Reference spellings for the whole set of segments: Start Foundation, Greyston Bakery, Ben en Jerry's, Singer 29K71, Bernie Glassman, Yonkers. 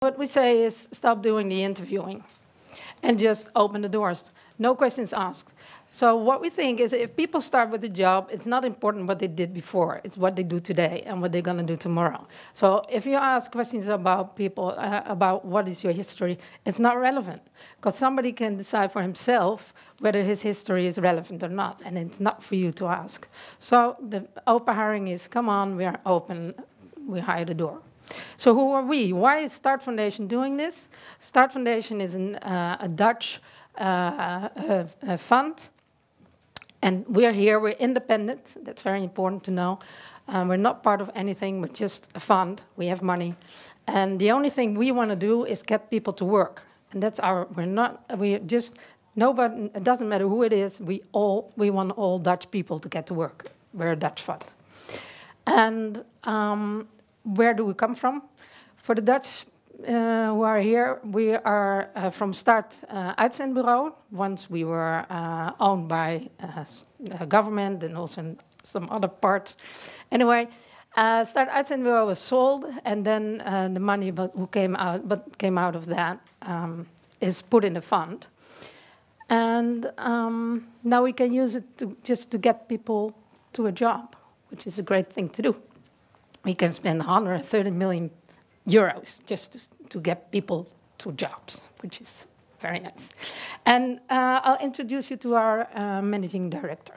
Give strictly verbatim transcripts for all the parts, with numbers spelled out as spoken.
What we say is stop doing the interviewing and just open the doors. No questions asked. So what we think is if people start with a job, it's not important what they did before. It's what they do today and what they're going to do tomorrow. So if you ask questions about people, uh, about what is your history, it's not relevant. Because somebody can decide for himself whether his history is relevant or not. And it's not for you to ask. So the open hiring is, come on, we are open. We hire the door. So who are we? Why is Start Foundation doing this? Start Foundation is an, uh, a Dutch uh, uh, uh, fund. And we're here, we're independent. That's very important to know. Um, we're not part of anything, we're just a fund. We have money. And the only thing we want to do is get people to work. And that's our, we're not, we're just, nobody, it doesn't matter who it is, we all, we want all Dutch people to get to work. We're a Dutch fund. And um, where do we come from? For the Dutch Uh, who are here, we are uh, from Start uh, Uitzendbureau. Once we were uh, owned by uh, the government and also some other parts. Anyway, uh, Start Uitzendbureau was sold, and then uh, the money but who came out, but came out of that um, is put in the fund. And um, now we can use it to, just to get people to a job, which is a great thing to do. We can spend one hundred thirty million euros just to, to get people to jobs, which is very nice. And uh, I'll introduce you to our uh, managing director.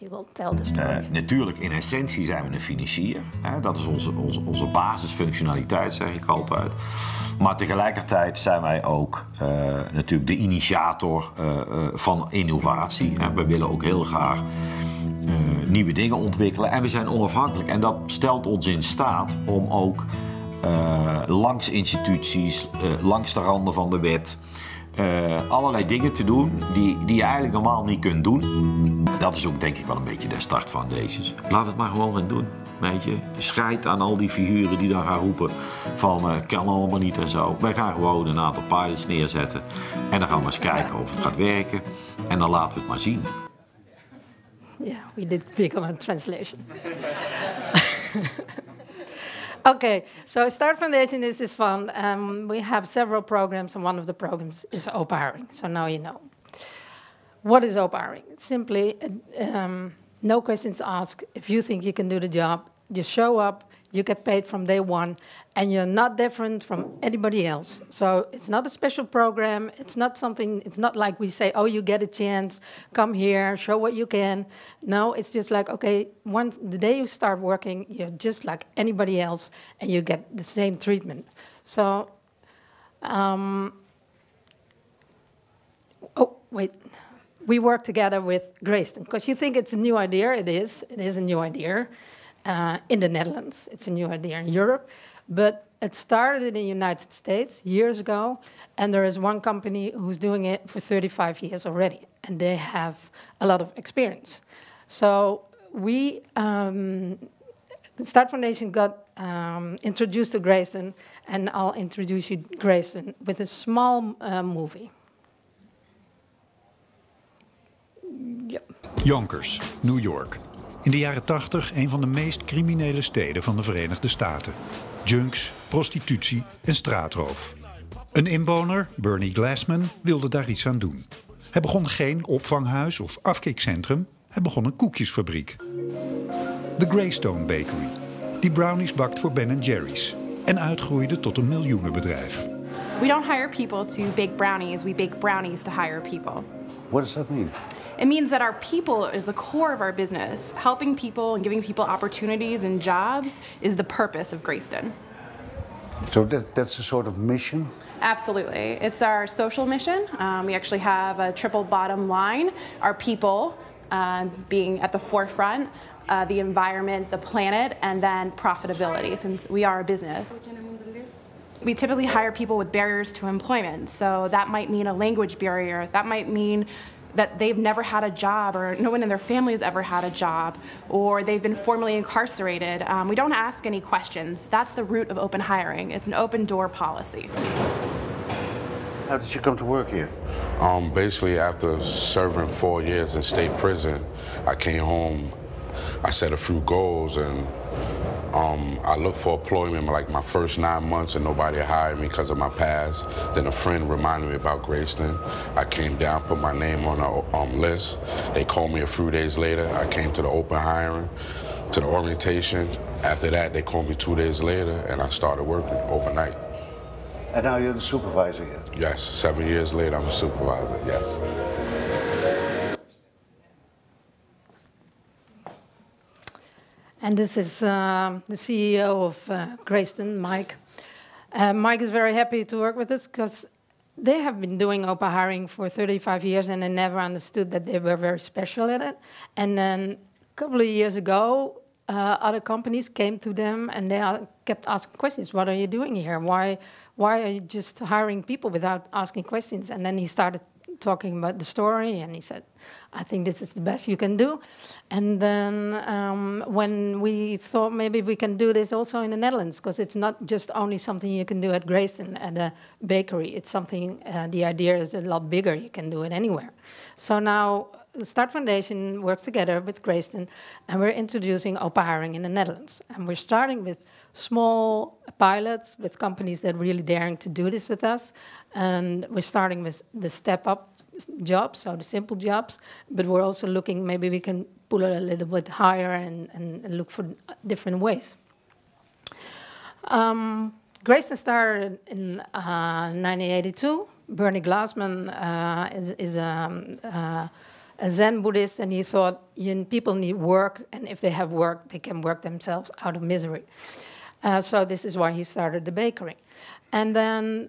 You will tell the story. Uh, natuurlijk, in essentie zijn we een financier. Hè? Dat is onze, onze, onze basisfunctionaliteit, zeg ik altijd. Maar tegelijkertijd zijn wij ook uh, natuurlijk de initiator uh, uh, van innovatie. Hè? We willen ook heel graag Uh, nieuwe dingen ontwikkelen en we zijn onafhankelijk. En dat stelt ons in staat om ook uh, langs instituties, uh, langs de randen van de wet, uh, allerlei dingen te doen die, die je eigenlijk normaal niet kunt doen. Dat is ook denk ik wel een beetje de start van deze. Laat het maar gewoon gaan doen, weet je. Schijt aan al die figuren die daar gaan roepen van het uh, kan allemaal niet en zo. Wij gaan gewoon een aantal pilots neerzetten en dan gaan we eens kijken of het gaat werken en dan laten we het maar zien. Yeah, we did pick on a translation. Okay, so Start Foundation is this fund. Um, we have several programs, and one of the programs is open hiring. So now you know. What is open hiring? Simply, um, no questions asked. If you think you can do the job, just show up. You get paid from day one, and you're not different from anybody else. So it's not a special program. It's not something, it's not like we say, oh, you get a chance, come here, show what you can. No, it's just like, okay, once the day you start working, you're just like anybody else, and you get the same treatment. So, um, oh, wait. We work together with Greyston, because you think it's a new idea. It is. It is a new idea. Uh, in the Netherlands, it's a new idea in Europe, but it started in the United States years ago, and there is one company who's doing it for thirty-five years already, and they have a lot of experience. So we, um, Start Foundation got um, introduced to Greyston, and I'll introduce you to Greyston with a small uh, movie. Yep. Yonkers, New York. In de jaren tachtig een van de meest criminele steden van de Verenigde Staten. Junks, prostitutie en straatroof. Een inwoner, Bernie Glassman, wilde daar iets aan doen. Hij begon geen opvanghuis of afkikcentrum, hij begon een koekjesfabriek. De Greyston Bakery, die brownies bakt voor Ben en Jerry's en uitgroeide tot een miljoenenbedrijf. We don't hire people to bake brownies, we bake brownies to hire people. What does that mean? It means that our people is the core of our business. Helping people and giving people opportunities and jobs is the purpose of Greyston. So that, that's a sort of mission? Absolutely. It's our social mission. Um, we actually have a triple bottom line. Our people um, being at the forefront, uh, the environment, the planet, and then profitability, since we are a business. We typically hire people with barriers to employment. So that might mean a language barrier. That might mean that they've never had a job, or no one in their family has ever had a job, or they've been formerly incarcerated. Um, we don't ask any questions. That's the root of open hiring. It's an open door policy. How did you come to work here? Um, basically, after serving four years in state prison, I came home. I set a few goals, and Um, I looked for employment like my first nine months and nobody hired me because of my past. Then a friend reminded me about Greyston. I came down, put my name on a um, list. They called me a few days later. I came to the open hiring, to the orientation. After that, they called me two days later and I started working overnight. And now you're the supervisor here? Yes, seven years later, I'm a supervisor, yes. And this is uh, the C E O of uh, Greyston, Mike. Uh, Mike is very happy to work with us because they have been doing open hiring for thirty-five years and they never understood that they were very special at it. And then a couple of years ago, uh, other companies came to them and they kept asking questions. What are you doing here? Why, why are you just hiring people without asking questions? And then he started talking about the story, and he said, I think this is the best you can do. And then um, when we thought maybe we can do this also in the Netherlands, because it's not just only something you can do at Greyston at a bakery, it's something, uh, the idea is a lot bigger, you can do it anywhere. So now the Start Foundation works together with Greyston, and we're introducing open hiring in the Netherlands. And we're starting with small pilots with companies that are really daring to do this with us. And we're starting with the step-up jobs, so the simple jobs, but we're also looking, maybe we can pull it a little bit higher and, and look for different ways. Um, Greyston started in uh, nineteen eighty-two. Bernie Glassman uh, is, is um, uh, a Zen Buddhist, and he thought, you, people need work, and if they have work, they can work themselves out of misery. Uh, so this is why he started the bakery. And then